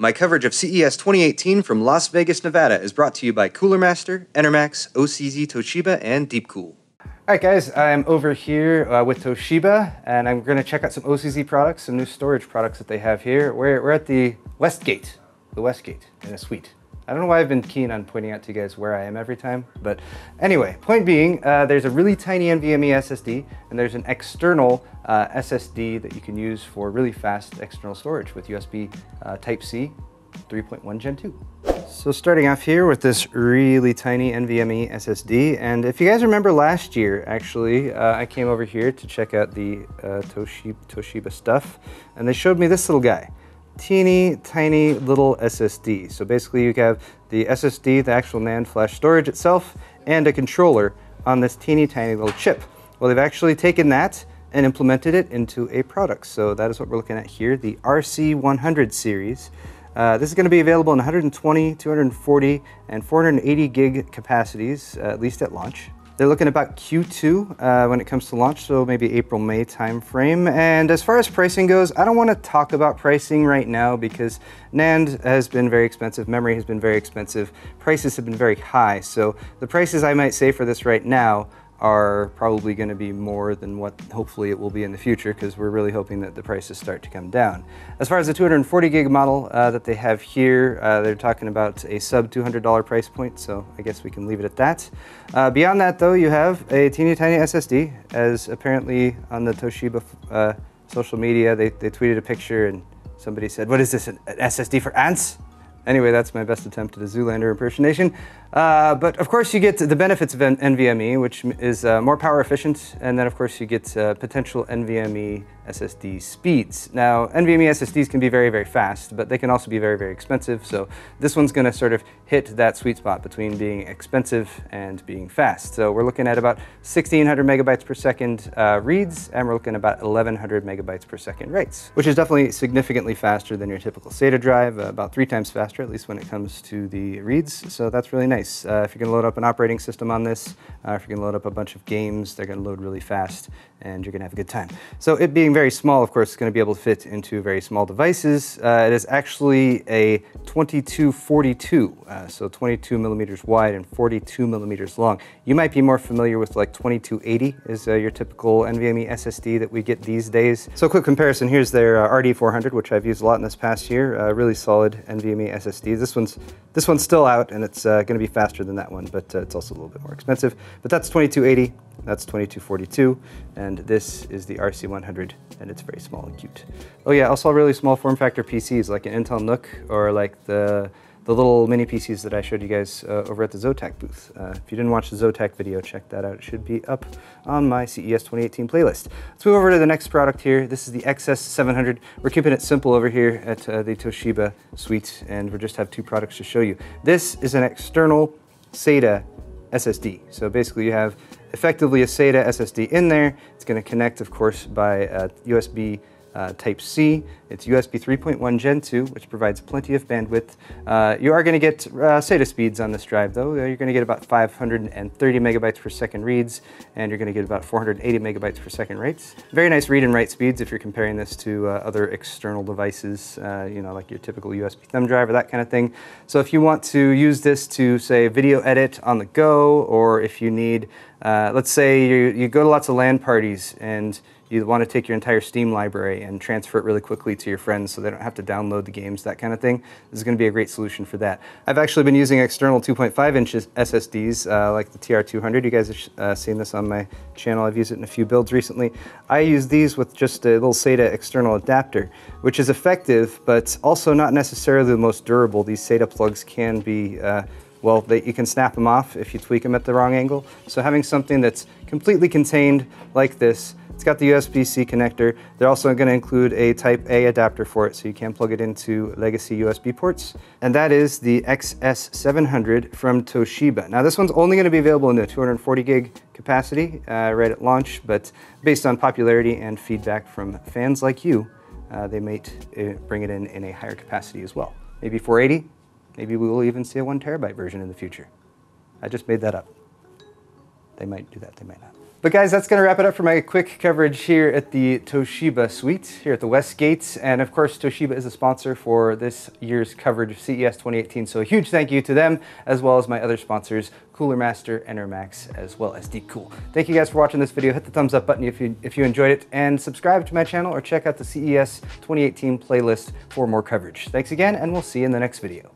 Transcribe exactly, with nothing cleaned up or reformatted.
My coverage of C E S twenty eighteen from Las Vegas, Nevada is brought to you by Cooler Master, Enermax, O C Z Toshiba, and Deepcool. Alright guys, I'm over here uh, with Toshiba, and I'm going to check out some O C Z products, some new storage products that they have here. We're, we're at the Westgate, the Westgate, in a suite. I don't know why I've been keen on pointing out to you guys where I am every time, but anyway, point being, uh, there's a really tiny N V M E S S D, and there's an external uh, S S D that you can use for really fast external storage with U S B uh, Type-C three point one Gen two. So starting off here with this really tiny N V M E S S D, and if you guys remember last year, actually, uh, I came over here to check out the uh, Toshiba, Toshiba stuff, and they showed me this little guy. Teeny tiny little S S D. So basically you have the S S D, the actual NAND flash storage itself, and a controller on this teeny tiny little chip. Well, they've actually taken that and implemented it into a product. So that is what we're looking at here, the R C one hundred series. Uh, this is going to be available in one hundred twenty, two hundred forty, and four hundred eighty gig capacities, uh, at least at launch. They're looking about Q two uh, when it comes to launch, so maybe April, May timeframe. And as far as pricing goes, I don't want to talk about pricing right now because NAND has been very expensive, memory has been very expensive, prices have been very high. So the prices I might say for this right now are probably going to be more than what hopefully it will be in the future, because we're really hoping that the prices start to come down. As far as the two hundred forty gig model uh, that they have here, uh, they're talking about a sub two hundred dollar price point, so I guess we can leave it at that. Uh, beyond that though, you have a teeny tiny S S D, as apparently on the Toshiba uh, social media, they, they tweeted a picture and somebody said, what is this, an S S D for ants? Anyway, that's my best attempt at a Zoolander impersonation. Uh, but of course you get the benefits of N V M E, which is uh, more power efficient, and then of course you get uh, potential N V M E S S D speeds. Now, N V M E S S Ds can be very, very fast, but they can also be very, very expensive, so this one's going to sort of hit that sweet spot between being expensive and being fast. So we're looking at about sixteen hundred megabytes per second uh, reads, and we're looking at about eleven hundred megabytes per second writes, which is definitely significantly faster than your typical S A T A drive, uh, about three times faster, at least when it comes to the reads, so that's really nice. Uh, if you're gonna load up an operating system on this, uh, if you're gonna load up a bunch of games, they're gonna load really fast and you're gonna have a good time. So it being very small, of course, it's gonna be able to fit into very small devices. Uh, it is actually a twenty-two forty-two, uh, so twenty-two millimeters wide and forty-two millimeters long. You might be more familiar with like twenty-two eighty is uh, your typical N V M E S S D that we get these days. So quick comparison, here's their uh, R D four hundred, which I've used a lot in this past year, uh, really solid N V M E S S D. S S D. This one's this one's still out, and it's uh, going to be faster than that one, but uh, it's also a little bit more expensive. But that's twenty-two eighty, that's twenty-two forty-two, and this is the R C one hundred, and it's very small and cute. Oh yeah, also really small form factor P Cs like an Intel N U C or like the the little mini P Cs that I showed you guys uh, over at the Zotac booth. Uh, if you didn't watch the Zotac video, check that out. It should be up on my C E S twenty eighteen playlist. Let's move over to the next product here. This is the X S seven hundred. We're keeping it simple over here at uh, the Toshiba suite, and we just have two products to show you. This is an external S A T A S S D. So basically you have effectively a S A T A S S D in there. It's gonna connect, of course, by uh, U S B Uh, Type-C. It's U S B three point one Gen two, which provides plenty of bandwidth. Uh, you are going to get uh, S A T A speeds on this drive, though. You're going to get about five hundred thirty megabytes per second reads, and you're going to get about four hundred eighty megabytes per second writes. Very nice read and write speeds if you're comparing this to uh, other external devices, uh, you know, like your typical U S B thumb drive or that kind of thing. So if you want to use this to, say, video edit on the go, or if you need, uh, let's say you, you go to lots of LAN parties and you want to take your entire Steam library and transfer it really quickly to your friends so they don't have to download the games, that kind of thing. This is going to be a great solution for that. I've actually been using external two point five inch S S Ds uh, like the T R two hundred. You guys have uh, seen this on my channel. I've used it in a few builds recently. I use these with just a little S A T A external adapter, which is effective, but also not necessarily the most durable. These S A T A plugs can be uh, well, they, you can snap them off if you tweak them at the wrong angle. So having something that's completely contained like this, it's got the U S B C connector. They're also going to include a Type-A adapter for it, so you can plug it into legacy U S B ports. And that is the X S seven hundred from Toshiba. Now this one's only going to be available in the two hundred forty gig capacity uh, right at launch, but based on popularity and feedback from fans like you, uh, they might uh, bring it in in a higher capacity as well. Maybe four eighty. Maybe we will even see a one terabyte version in the future. I just made that up. They might do that, they might not. But guys, that's gonna wrap it up for my quick coverage here at the Toshiba suite here at the Westgate. And of course, Toshiba is a sponsor for this year's coverage of C E S twenty eighteen. So a huge thank you to them, as well as my other sponsors, Cooler Master, Enermax, as well as Deepcool. Thank you guys for watching this video. Hit the thumbs up button if you, if you enjoyed it, and subscribe to my channel or check out the C E S twenty eighteen playlist for more coverage. Thanks again, and we'll see you in the next video.